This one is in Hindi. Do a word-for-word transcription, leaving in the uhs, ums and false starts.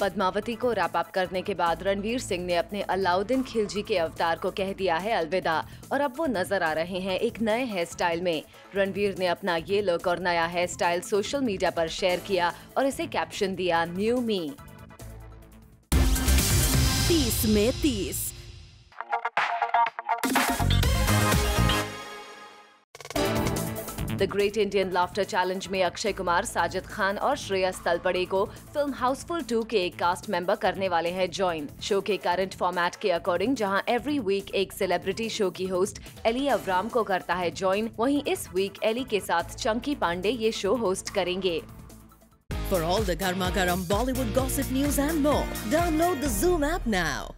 पद्मावती को रैप अप करने के बाद रणवीर सिंह ने अपने अलाउद्दीन खिलजी के अवतार को कह दिया है अलविदा और अब वो नजर आ रहे हैं एक नए हेयर स्टाइल में। रणवीर ने अपना ये लुक और नया हेयर स्टाइल सोशल मीडिया पर शेयर किया और इसे कैप्शन दिया न्यू मी। तीस में तीस। The great Indian laughter challenge में अक्षय कुमार, साजिद खान और श्रेयस तलपड़े को फिल्म हाउसफुल टू के एक कास्ट मेंबर करने वाले हैं ज्वाइन। शो के करंट फॉर्मेट के अकॉर्डिंग जहां एवरी वीक एक सेलिब्रिटी शो की होस्ट एली अवराम को करता है ज्वाइन, वहीं इस वीक एली के साथ चंकी पांडे ये शो होस्ट करेंगे। फॉर ऑल द गर्मा गर्म Bollywood gossip news and more, download the Zoom app now.